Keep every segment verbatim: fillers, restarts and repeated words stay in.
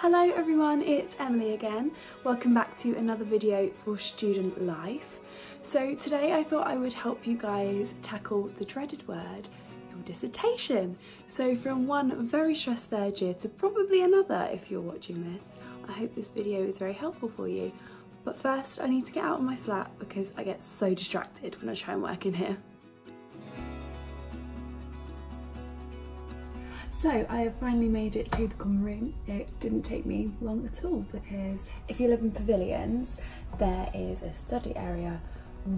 Hello everyone, it's Emily again. Welcome back to another video for Student Life. So today I thought I would help you guys tackle the dreaded word, your dissertation. So from one very stressed third year to probably another if you're watching this, I hope this video is very helpful for you. But first I need to get out of my flat because I get so distracted when I try and work in here. So I have finally made it to the common room. It didn't take me long at all because if you live in pavilions, there is a study area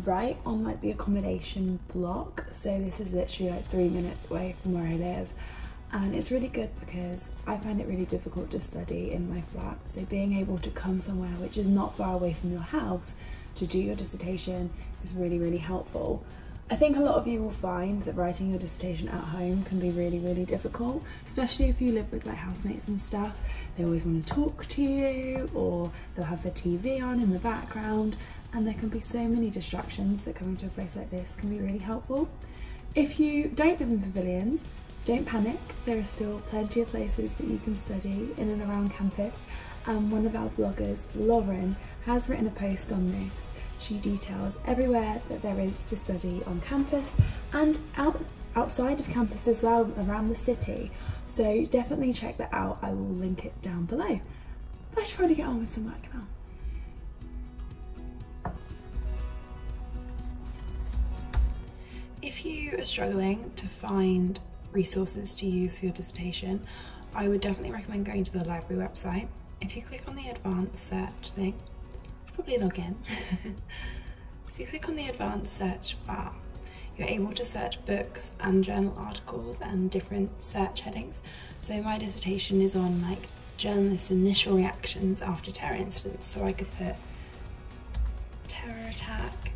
right on like the accommodation block. So this is literally like three minutes away from where I live. And it's really good because I find it really difficult to study in my flat. So being able to come somewhere which is not far away from your house to do your dissertation is really, really helpful. I think a lot of you will find that writing your dissertation at home can be really, really difficult, especially if you live with like housemates and stuff. They always want to talk to you, or they'll have their T V on in the background, and there can be so many distractions that coming to a place like this can be really helpful. If you don't live in pavilions, don't panic. There are still plenty of places that you can study in and around campus, and one of our bloggers, Lauren, has written a post on this. She details everywhere that there is to study on campus and out, outside of campus as well, around the city. So definitely check that out. I will link it down below. But I should probably get on with some work now. If you are struggling to find resources to use for your dissertation, I would definitely recommend going to the library website. If you click on the advanced search thing, probably log in. If you click on the advanced search bar, you're able to search books and journal articles and different search headings. So my dissertation is on like journalists' initial reactions after terror incidents. So I could put terror attack,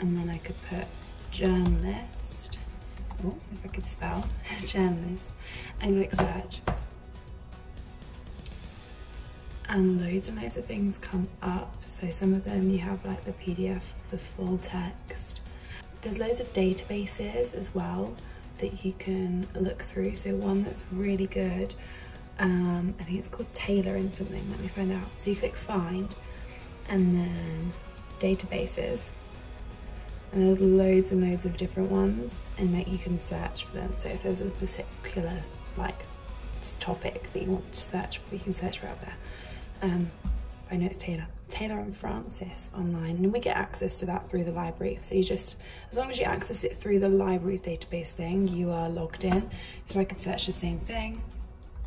and then I could put journalist. Oh, if I could spell journalist, and click search. And loads and loads of things come up. So some of them you have like the P D F, the full text. There's loads of databases as well that you can look through. So one that's really good, um, I think it's called Taylor and something, let me find out. So you click find and then databases. And there's loads and loads of different ones and that you can search for them. So if there's a particular like topic that you want to search for, you can search for out there. Um, I know it's Taylor, Taylor and Francis online, and we get access to that through the library. So you just, as long as you access it through the library's database thing, you are logged in. So I can search the same thing,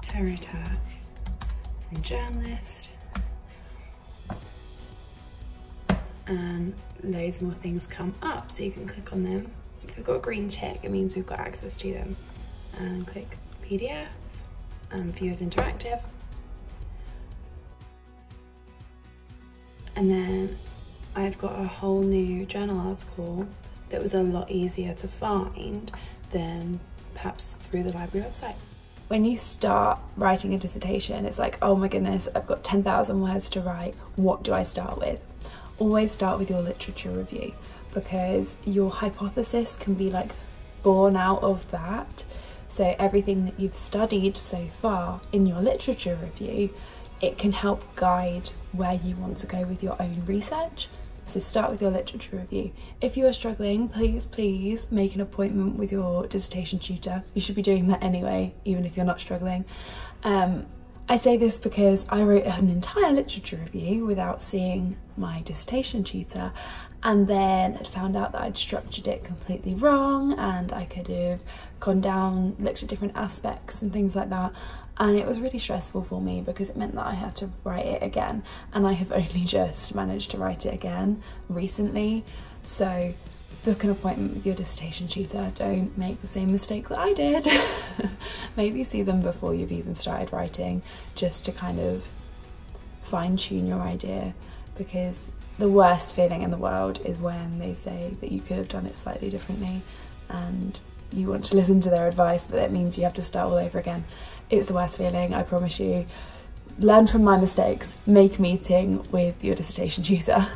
terror attack and journalist, and loads more things come up. So you can click on them. If we've got a green tick, it means we've got access to them. And click P D F and view as interactive. And then I've got a whole new journal article that was a lot easier to find than perhaps through the library website. When you start writing a dissertation, it's like, oh my goodness, I've got ten thousand words to write. What do I start with? Always start with your literature review, because your hypothesis can be like born out of that. So everything that you've studied so far in your literature review, it can help guide where you want to go with your own research. So start with your literature review. If you are struggling, please, please make an appointment with your dissertation tutor. You should be doing that anyway, even if you're not struggling. Um, I say this because I wrote an entire literature review without seeing my dissertation tutor, and then I found out that I'd structured it completely wrong, and I could have gone down, looked at different aspects and things like that, and it was really stressful for me because it meant that I had to write it again, and I have only just managed to write it again recently. So book an appointment with your dissertation tutor. Don't make the same mistake that I did. Maybe see them before you've even started writing, just to kind of fine-tune your idea, because the worst feeling in the world is when they say that you could have done it slightly differently and you want to listen to their advice, but that means you have to start all over again. It's the worst feeling, I promise you. Learn from my mistakes. Make a meeting with your dissertation tutor.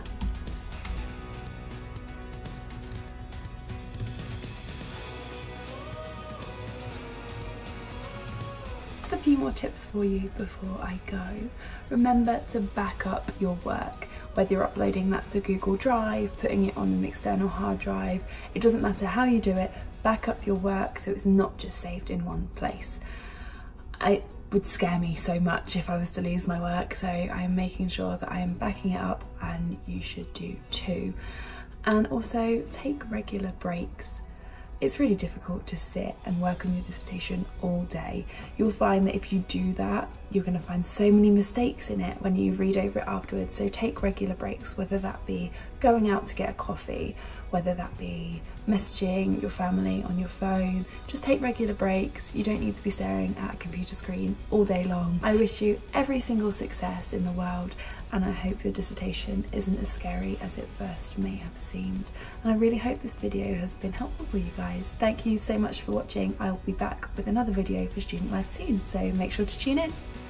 tips for you before I go. Remember to back up your work. Whether you're uploading that to Google Drive, putting it on an external hard drive, it doesn't matter how you do it, back up your work so it's not just saved in one place. It would scare me so much if I was to lose my work, so I'm making sure that I am backing it up, and you should do too. And also take regular breaks. It's really difficult to sit and work on your dissertation all day. You'll find that if you do that, you're going to find so many mistakes in it when you read over it afterwards. So take regular breaks, whether that be going out to get a coffee, whether that be messaging your family on your phone. Just take regular breaks. You don't need to be staring at a computer screen all day long. I wish you every single success in the world, and I hope your dissertation isn't as scary as it first may have seemed. And I really hope this video has been helpful for you guys. Thank you so much for watching. I will be back with another video for Student Life soon, so make sure to tune in.